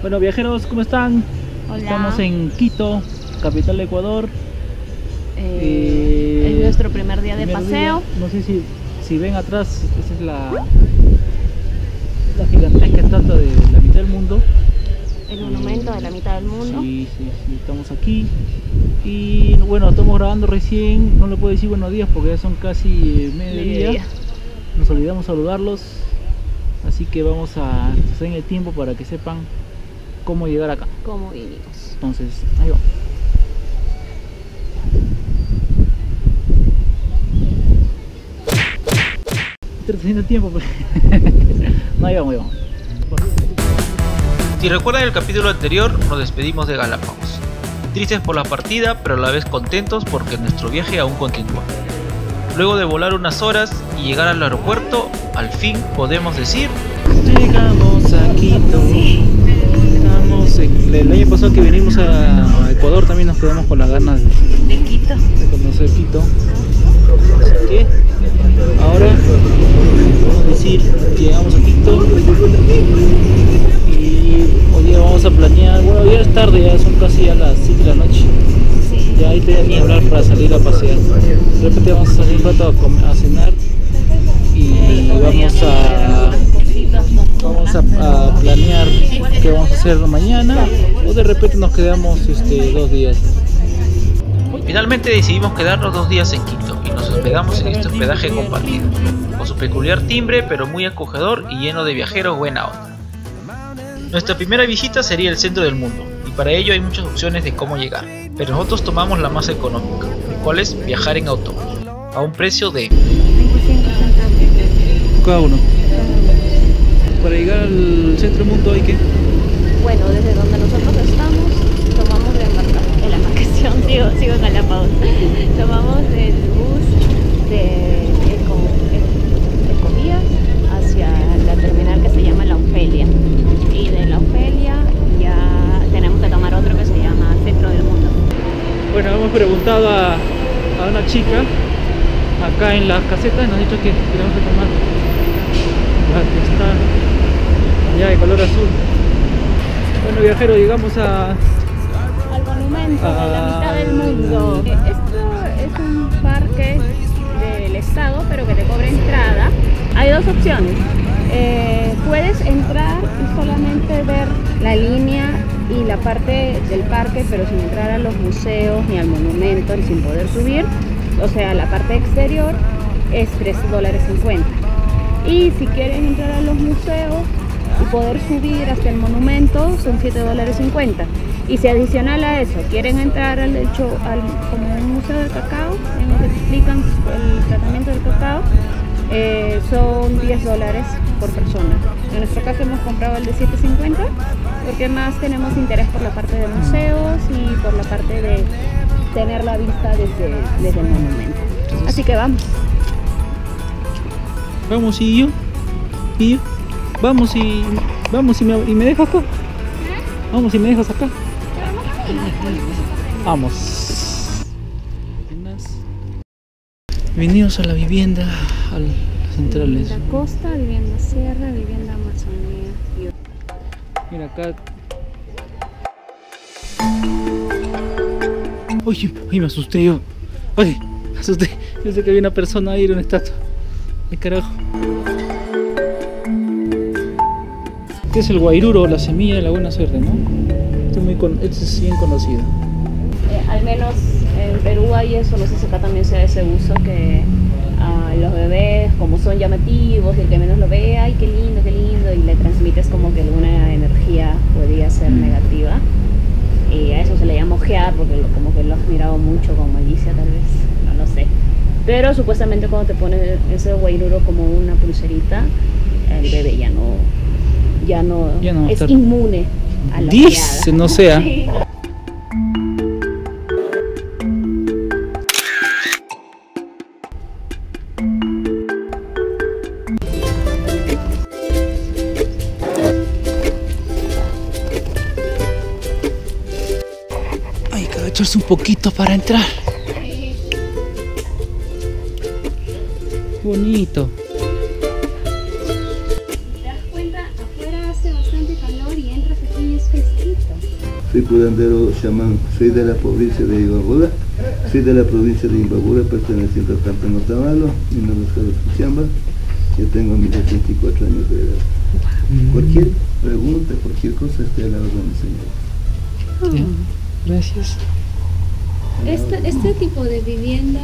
Bueno, viajeros, ¿cómo están? Hola. Estamos en Quito, capital de Ecuador. Es nuestro primer día de paseo. No sé si ven atrás, esa es la gigantesca estatua de la mitad del mundo. El monumento de la mitad del mundo. Sí, estamos aquí. Y bueno, estamos grabando recién, no le puedo decir buenos días porque ya son casi mediodía. Nos olvidamos saludarlos, así que vamos a hacer el tiempo para que sepan cómo llegar acá. Cómo vinimos. Entonces, ahí vamos. Estoy haciendo tiempo, pues. No, ahí vamos. Si recuerdan el capítulo anterior, nos despedimos de Galápagos, tristes por la partida, pero a la vez contentos porque nuestro viaje aún continúa. Luego de volar unas horas y llegar al aeropuerto, al fin podemos decir: llegamos a Quito. Estamos el año pasado que vinimos a Ecuador también nos quedamos con las ganas de conocer Quito. Así que ahora podemos decir que llegamos a Quito. Hoy día vamos a planear, bueno, ya es tarde, ya son casi ya las 7 de la noche. Ya ahí tenía que hablar para salir a pasear. De repente vamos a salir un rato a cenar y vamos a planear qué vamos a hacer mañana, o de repente nos quedamos 2 días. Finalmente decidimos quedarnos 2 días en Quito y nos hospedamos en este hospedaje compartido, con su peculiar timbre pero muy acogedor y lleno de viajeros buena onda. Nuestra primera visita sería el centro del mundo, y para ello hay muchas opciones de cómo llegar, pero nosotros tomamos la más económica, la cual es viajar en autobús, a un precio de cada uno. Para llegar al centro del mundo hay que... Bueno, desde donde nosotros estamos, tomamos la embarcación, sigo en Galápagos, tomamos el bus de Ecovías hacia la terminal que se llama la Ofelia. Y de la Ofelia ya tenemos que tomar otro que se llama Centro del Mundo. Bueno, hemos preguntado a una chica acá en las casetas y nos ha dicho que tenemos que tomar la que está allá de color azul. Bueno, viajeros, llegamos al monumento de la mitad del mundo. Esto es un parque del estado pero que te cobra entrada. Hay dos opciones. Puedes entrar y solamente ver la línea y la parte del parque, pero sin entrar a los museos ni al monumento, ni sin poder subir. O sea, la parte exterior es $3.50. Y si quieren entrar a los museos y poder subir hasta el monumento, son $7.50. Y si adicional a eso quieren entrar como un museo del cacao, en el que explican el tratamiento del cacao, son $10 por persona. En nuestro caso hemos comprado el de $7.50 porque más tenemos interés por la parte de museos y por la parte de tener la vista desde el monumento. Así que vamos. Vamos y yo. Vamos y me dejas acá. Vamos y me dejas acá. Vamos. Bienvenidos a la vivienda, a las centrales. La costa, vivienda sierra, vivienda amazonía. Mira acá. Oye, me asusté yo. Oye, me asusté. Yo sé que había una persona ahí, una estatua. ¡Qué carajo! Este es el guairuro, la semilla de la buena suerte, ¿no? Este es bien conocido. Al menos en Perú hay eso, no sé si acá también sea ese uso, que los bebés, como son llamativos, el que menos lo ve, ¡ay, qué lindo, qué lindo! Y le transmites como que alguna energía podría ser negativa. Y a eso se le llama ojear, porque como que lo has mirado mucho con malicia, tal vez, no lo sé. Pero supuestamente cuando te pones ese guairuro como una pulserita, el bebé ya no es inmune a la ojeada. Dice, no sea. Sí. Hay que agacharse un poquito para entrar. Bonito. ¿Te das cuenta? Afuera hace bastante calor y entras aquí y es frío. soy curandero chamán, soy de la provincia de Ibabura, perteneciente al campo Notavalo, en la Huasca de Pichincha. Yo tengo 1.084 años de edad. Cualquier pregunta, cualquier cosa, estoy al lado de mi señor. Gracias. Este tipo de viviendas,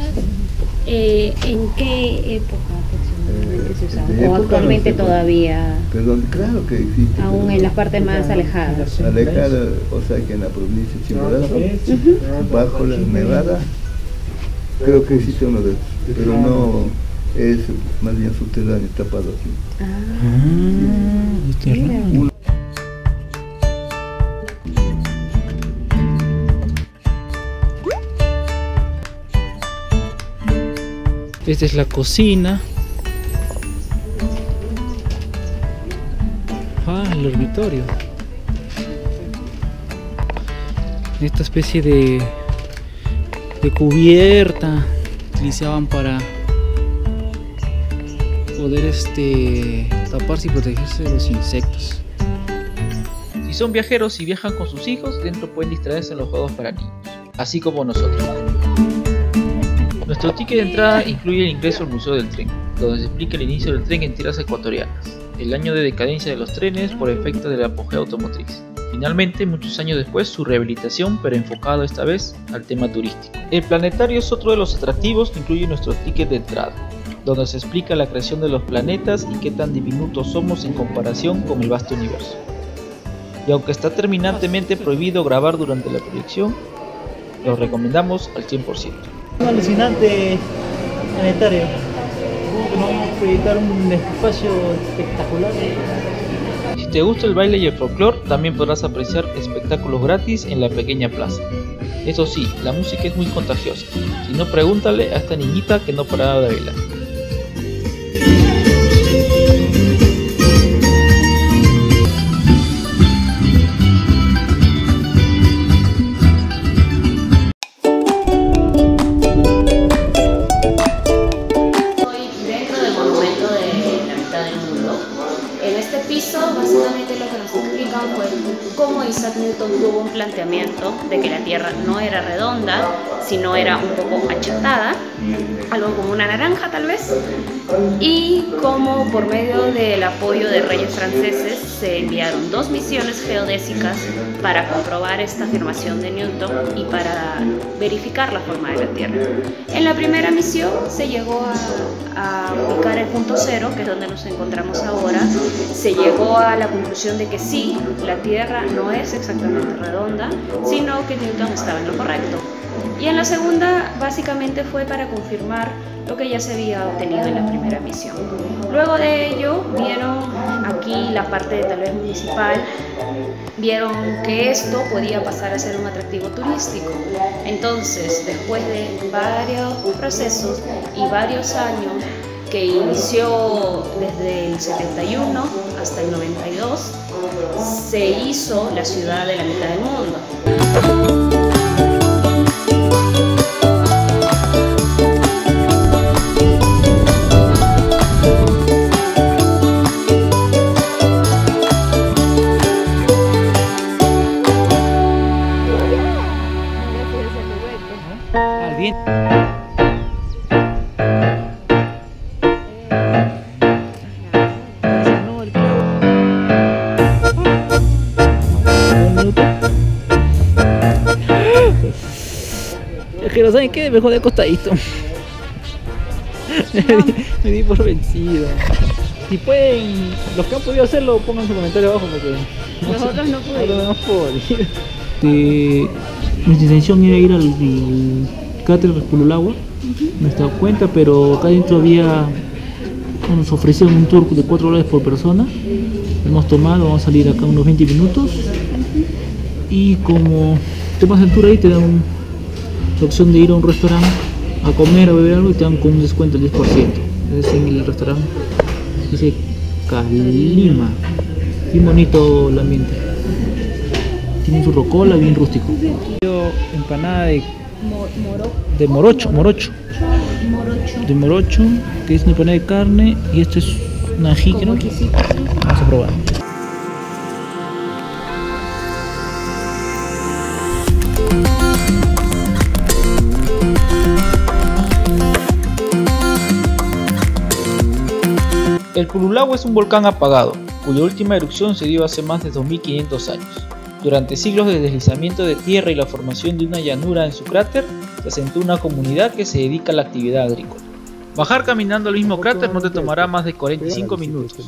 ¿en qué época aproximadamente se usaban? ¿O actualmente todavía? Perdón, claro que existe. Aún en las partes más alejadas. Alejadas, o sea que en la provincia de Chimborazo, bajo las nevadas, creo que existe uno de ellos, pero no... Es más bien subterráneo, tapado aquí. Subterráneo. Esta es la cocina. Ah, el dormitorio. Esta especie de cubierta utilizaban para poder taparse y protegerse de los insectos. Si son viajeros y viajan con sus hijos, dentro pueden distraerse en los juegos para niños, así como nosotros. Nuestro ticket de entrada incluye el ingreso al Museo del Tren, donde se explica el inicio del tren en tierras ecuatorianas, el año de decadencia de los trenes por efecto del apogeo automotriz. Finalmente, muchos años después, su rehabilitación, pero enfocado esta vez al tema turístico. El planetario es otro de los atractivos que incluye nuestro ticket de entrada, donde se explica la creación de los planetas y qué tan diminutos somos en comparación con el vasto universo. Y aunque está terminantemente prohibido grabar durante la proyección, los recomendamos al 100%. Un alucinante planetario. Supongo que nos vamos a proyectar un espacio espectacular. Si te gusta el baile y el folclore, también podrás apreciar espectáculos gratis en la pequeña plaza. Eso sí, la música es muy contagiosa. Si no, pregúntale a esta niñita que no paraba de bailar. Planteamiento de que la Tierra no era redonda, sino era un poco achatada, algo como una naranja tal vez, y como por medio del apoyo de reyes franceses se enviaron dos misiones geodésicas para comprobar esta afirmación de Newton y para verificar la forma de la Tierra. En la primera misión se llegó a ubicar el punto cero, que es donde nos encontramos ahora. Se llegó a la conclusión de que sí, la Tierra no es exactamente redonda, sino que Newton estaba en lo correcto. Y en la segunda básicamente fue para confirmar lo que ya se había obtenido en la primera misión. Luego de ello vieron aquí la parte tal vez municipal, vieron que esto podía pasar a ser un atractivo turístico. Entonces, después de varios procesos y varios años que inició desde el 71 hasta el 92, se hizo la Ciudad de la Mitad del Mundo. Pero ¿saben qué? Mejor de acostadito. Me di por vencido. Si pueden, los que han podido hacerlo, pongan su comentario abajo porque... Nosotros no pudimos. Nuestra intención era ir al cráter de Pululahua, me he dado cuenta, pero acá dentro había... Nos ofrecieron un tour de $4 por persona. Hemos tomado, vamos a salir acá unos 20 minutos. Y como tomas el tour ahí te dan la opción de ir a un restaurante a comer, a beber algo y te dan con un descuento del 10%. Es en el restaurante, dice Calima. Bien bonito el ambiente. Tiene su rocola, bien rústico. Empanada de morocho, que es una empanada de carne y esto es un ají, creo. Vamos a probar. El Pululahua es un volcán apagado, cuya última erupción se dio hace más de 2500 años. Durante siglos de deslizamiento de tierra y la formación de una llanura en su cráter, se asentó una comunidad que se dedica a la actividad agrícola. Bajar caminando al mismo cráter no te tomará más de 45 minutos,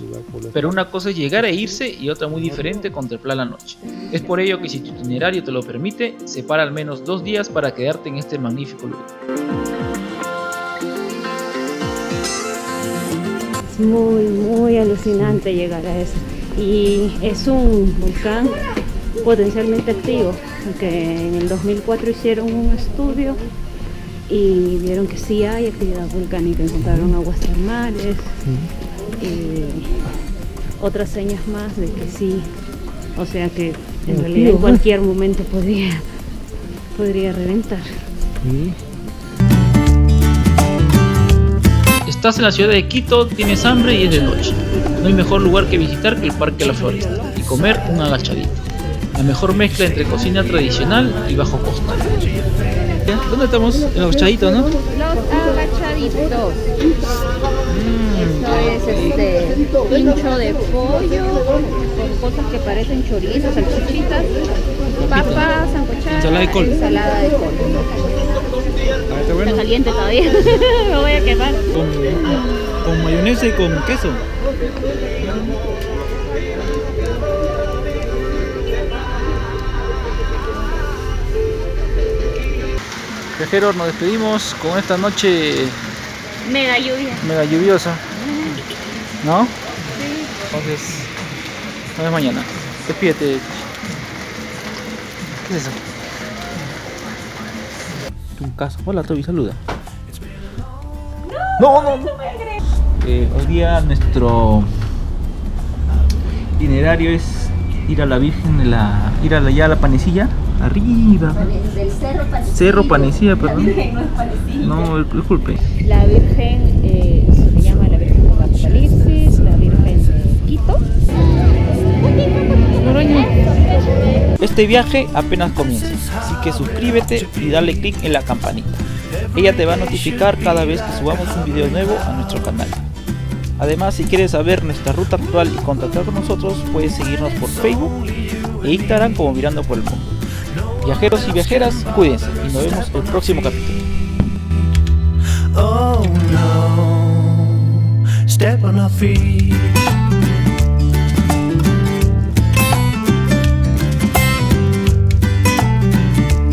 pero una cosa es llegar e irse y otra muy diferente contemplar la noche. Es por ello que si tu itinerario te lo permite, separa al menos 2 días para quedarte en este magnífico lugar. Es muy, muy alucinante llegar a eso. Y es un volcán potencialmente activo, porque en el 2004 hicieron un estudio y vieron que sí hay actividad volcánica, encontraron aguas termales, otras señas más de que sí, o sea que en realidad en cualquier momento podría reventar. Estás en la ciudad de Quito, tienes hambre y es de noche. No hay mejor lugar que visitar que el Parque de la Floresta y comer un agachadito. La mejor mezcla entre cocina tradicional y bajo costo. ¿Dónde estamos? En los agachaditos, ¿no? Los agachaditos. Eso es pincho de pollo, con cosas que parecen chorizos, salchichitas, papas, sancochadas, ensalada de col. Está caliente todavía, me voy a quemar. Con mayonesa y con queso. Viajeros, nos despedimos con esta noche mega lluviosa, ¿no? Sí. Entonces, nos vemos mañana. Despídete. ¿Qué es eso? Un caso. Hola, Toby, saluda. No. Hoy día nuestro itinerario es ir a la Virgen de la, ir a la Panecilla. Arriba. Del Cerro Panecilla. Cerro Panecilla, perdón. La Virgen no es Panecilla. No, disculpe. La Virgen se llama la Virgen de Apocalipsis, la Virgen de Quito. Este viaje apenas comienza, así que suscríbete y dale click en la campanita. Ella te va a notificar cada vez que subamos un video nuevo a nuestro canal. Además, si quieres saber nuestra ruta actual y contactar con nosotros, puedes seguirnos por Facebook e Instagram como Mirando por el Mundo. Viajeros y viajeras, cuídense y nos vemos en el próximo capítulo. Oh no, step on our feet.